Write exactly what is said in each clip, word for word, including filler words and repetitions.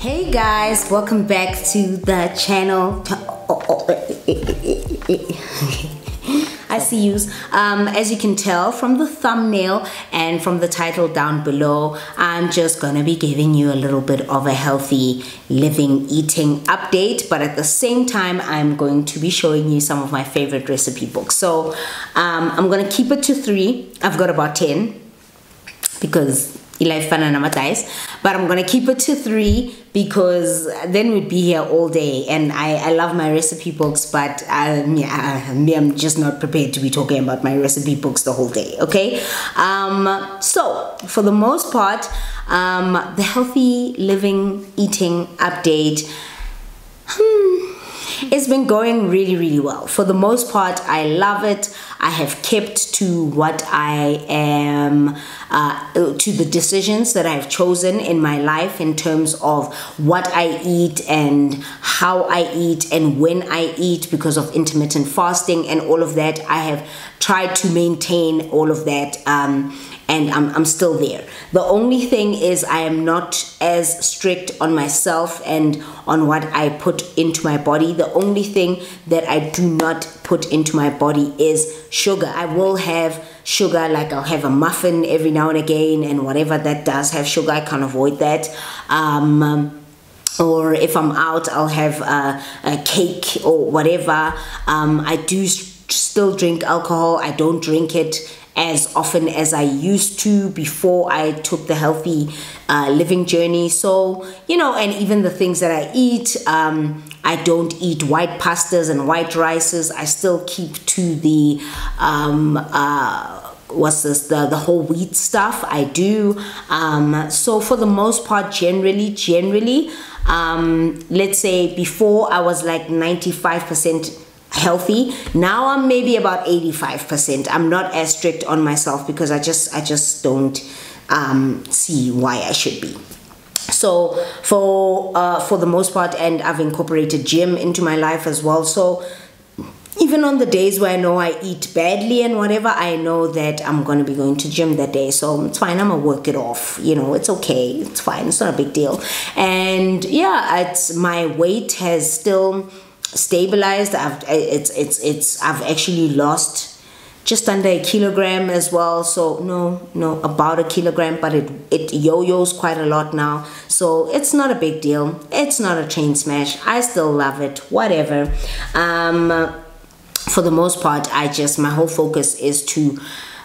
Hey guys, welcome back to the channel. I see yous. Um, as you can tell from the thumbnail and from the title down below, I'm just gonna be giving you a little bit of a healthy living, eating update, but at the same time, I'm going to be showing you some of my favorite recipe books. So um, I'm gonna keep it to three. I've got about ten because but I'm gonna keep it to three because then we'd be here all day, and I, I love my recipe books, but um, yeah, I'm just not prepared to be talking about my recipe books the whole day, okay? Um, so for the most part, um, the healthy living eating update, hmm, it's been going really, really well. For the most part, I love it. I have kept to what I am, uh, to the decisions that I've chosen in my life in terms of what I eat and how I eat and when I eat because of intermittent fasting and all of that. I have tried to maintain all of that, um, and I'm, I'm still there. The only thing is I am not as strict on myself and on what I put into my body. The only thing that I do not put into my body is sugar. I will have sugar, like I'll have a muffin every now and again, and whatever that does have sugar, I can't avoid that. Um, um, or if I'm out, I'll have uh, a cake or whatever. Um, I do still drink alcohol. I don't drink it as often as I used to before I took the healthy uh, living journey. So, you know, and even the things that I eat, um, I don't eat white pastas and white rices. I still keep to the, um, uh, what's this, the, the whole wheat stuff I do. Um, so for the most part, generally, generally, um, let's say before I was like ninety-five percent healthy. Now I'm maybe about eighty-five percent. I'm not as strict on myself because I just I just don't um, see why I should be. So for uh, for the most part, and I've incorporated gym into my life as well. So even on the days where I know I eat badly and whatever, I know that I'm going to be going to gym that day. So it's fine. I'm going to work it off. You know, it's okay. It's fine. It's not a big deal. And yeah, it's, my weight has still stabilized. I've it's it's it's I've actually lost just under a kilogram as well, so no no about a kilogram, but it it yo-yos quite a lot now, so it's not a big deal. It's not a chain smash. I still love it, whatever. Um for the most part, I just my whole focus is to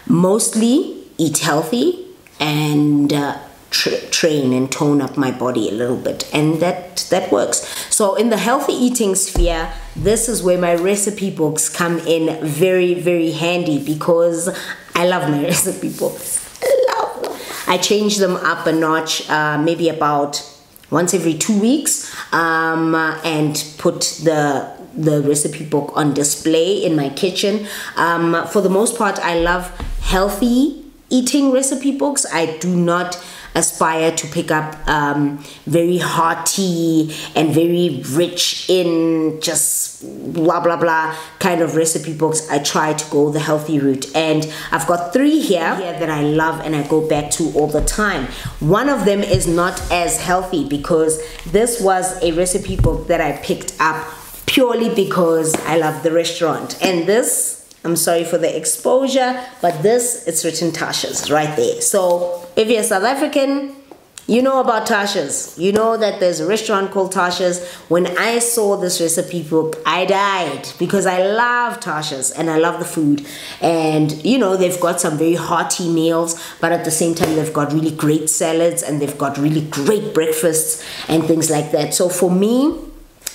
mostly eat healthy and uh, train and tone up my body a little bit, and that that works. So in the healthy eating sphere, this is where my recipe books come in very, very handy because I love my recipe books. I love them. I change them up a notch, uh, maybe about once every two weeks, um, and put the the recipe book on display in my kitchen. Um, for the most part, I love healthy eating recipe books. I do not aspire to pick up um, very hearty and very rich in just blah blah blah kind of recipe books. I try to go the healthy route, and I've got three here, here that I love and I go back to all the time. One of them is not as healthy because this was a recipe book that I picked up purely because I love the restaurant, and this, I'm sorry for the exposure, but this, it's written Tasha's right there. So if you're South African, you know about Tasha's. You know that there's a restaurant called Tasha's. When I saw this recipe book, I died because I love Tasha's and I love the food. And, you know, they've got some very hearty meals, but at the same time, they've got really great salads and they've got really great breakfasts and things like that. So for me,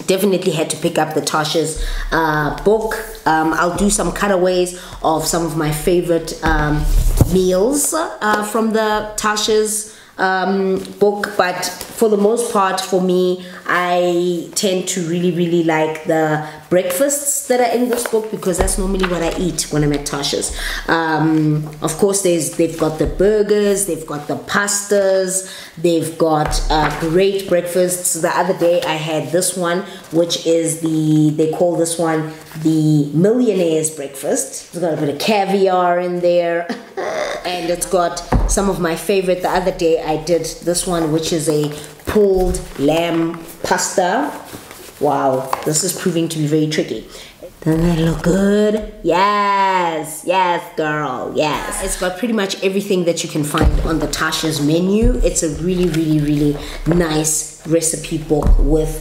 definitely had to pick up the Tasha's uh, book. Um, I'll do some cutaways of some of my favorite um, meals uh, from the Tasha's um, book, but for the most part, for me, I tend to really, really like the breakfasts that are in this book because that's normally what I eat when I'm at Tasha's. Um, of course, there's they've got the burgers, they've got the pastas, they've got uh, great breakfasts. The other day I had this one, which is the, they call this one the millionaire's breakfast. It's got a bit of caviar in there and it's got some of my favorite. The other day I did this one, which is a pulled lamb pasta. Wow, this is proving to be very tricky. Doesn't that look good? Yes, yes girl, yes. It's got pretty much everything that you can find on the Tasha's menu. It's a really, really, really nice recipe book with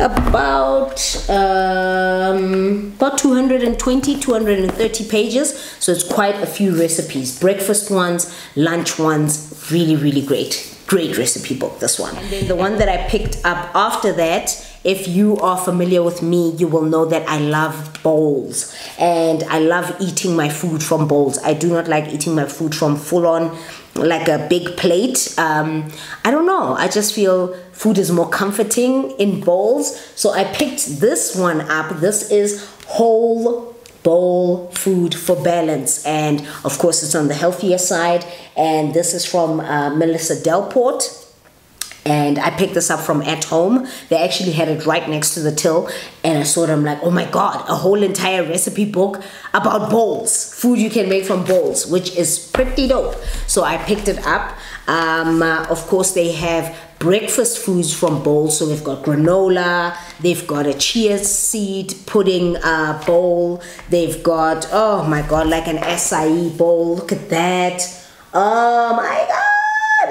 about um, about two hundred twenty, two hundred thirty pages. So it's quite a few recipes. Breakfast ones, lunch ones, really, really great. Great recipe book, this one. And then the one that I picked up after that, if you are familiar with me, you will know that I love bowls. And I love eating my food from bowls. I do not like eating my food from full-on, like a big plate. Um, I don't know. I just feel food is more comforting in bowls. So I picked this one up. This is whole bowl food for balance, and of course it's on the healthier side, and this is from uh, Melissa Delport, and I picked this up from At Home. They actually had it right next to the till, and I saw it, I'm like, oh my god, a whole entire recipe book about bowls, food you can make from bowls, which is pretty dope. So I picked it up. Um, uh, of course they have breakfast foods from bowls, so they've got granola, they've got a chia seed pudding uh, bowl, they've got, oh my god, like an acai bowl, look at that, oh my god,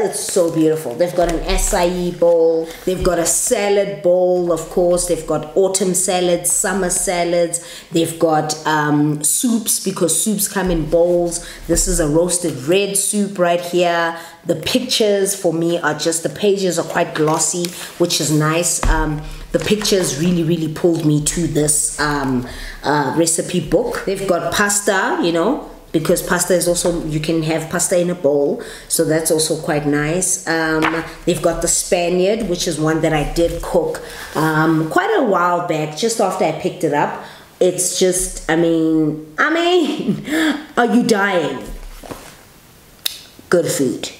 it's so beautiful. They've got an acai bowl, they've got a salad bowl, of course, they've got autumn salads, summer salads, they've got um, soups, because soups come in bowls. This is a roasted red soup right here. The pictures for me are just, the pages are quite glossy, which is nice. Um, the pictures really, really pulled me to this um, uh, recipe book. They've got pasta, you know, because pasta is also, you can have pasta in a bowl. So that's also quite nice. Um, they've got the Spaniard, which is one that I did cook um, quite a while back, just after I picked it up. It's just, I mean, I mean, are you dying? Good food.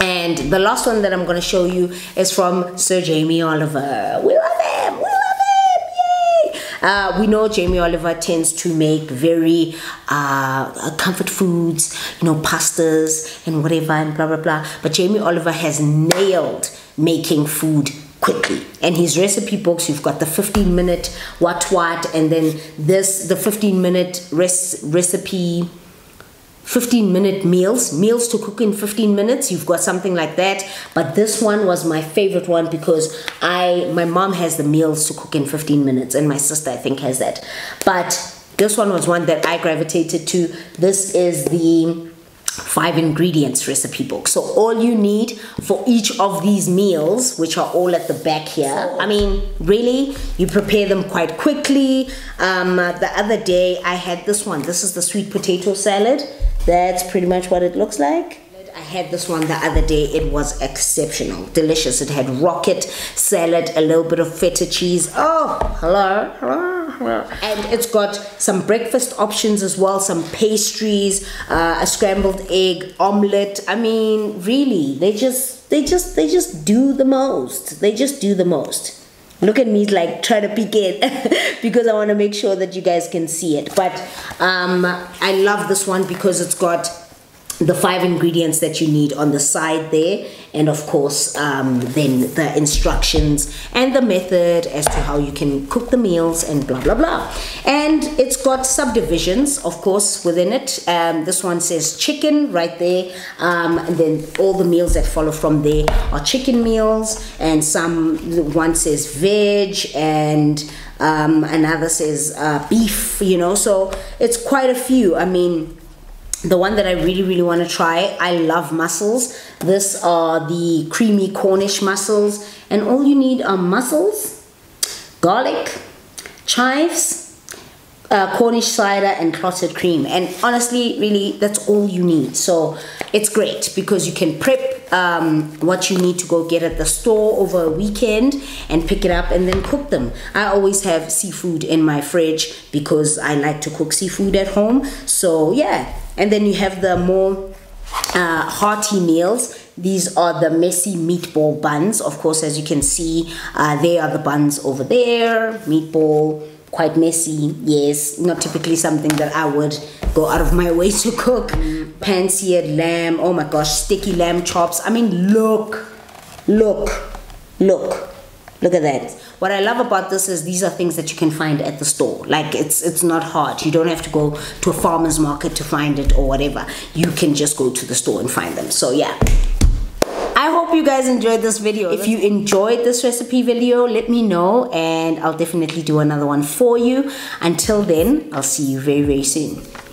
And the last one that I'm going to show you is from Sir Jamie Oliver. We love him! We love him! Yay! Uh, we know Jamie Oliver tends to make very uh, comfort foods, you know, pastas and whatever and blah, blah, blah. But Jamie Oliver has nailed making food quickly. And his recipe books, you've got the fifteen minute what what, and then this, the fifteen minute res recipe... fifteen minute meals, meals to cook in fifteen minutes, you've got something like that. But this one was my favorite one because I, my mom has the meals to cook in fifteen minutes, and my sister I think has that. But this one was one that I gravitated to. This is the five ingredients recipe book. So all you need for each of these meals, which are all at the back here, I mean, really, you prepare them quite quickly. Um, the other day I had this one. This is the sweet potato salad. That's pretty much what it looks like. I had this one the other day. It was exceptional, delicious. It had rocket salad, a little bit of feta cheese. Oh, hello, hello, hello. And it's got some breakfast options as well, some pastries, uh, a scrambled egg, omelette. I mean, really, they just, they just, they just do the most. They just do the most. Look at me like try to pick it because I want to make sure that you guys can see it. But um, I love this one because it's got the five ingredients that you need on the side there, and of course um, then the instructions and the method as to how you can cook the meals and blah blah blah. And it's got subdivisions of course within it. Um, this one says chicken right there, um, and then all the meals that follow from there are chicken meals, and some one says veg, and um, another says uh, beef, you know. So it's quite a few. I mean, the one that I really, really want to try, I love mussels. This are the creamy Cornish mussels. And all you need are mussels, garlic, chives, uh, Cornish cider, and clotted cream. And honestly, really, that's all you need. So it's great because you can prep um, what you need to go get at the store over a weekend and pick it up and then cook them. I always have seafood in my fridge because I like to cook seafood at home. So yeah. And then you have the more uh, hearty meals. These are the messy meatball buns. Of course, as you can see, uh, they are the buns over there. Meatball, quite messy, yes. Not typically something that I would go out of my way to cook. Pan-seared lamb, oh my gosh, sticky lamb chops. I mean, look, look, Look, look at that. What I love about this is these are things that you can find at the store. Like, it's it's not hard. You don't have to go to a farmer's market to find it or whatever. You can just go to the store and find them. So yeah. I hope you guys enjoyed this video. If you enjoyed this recipe video, let me know and I'll definitely do another one for you. Until then, I'll see you very, very soon.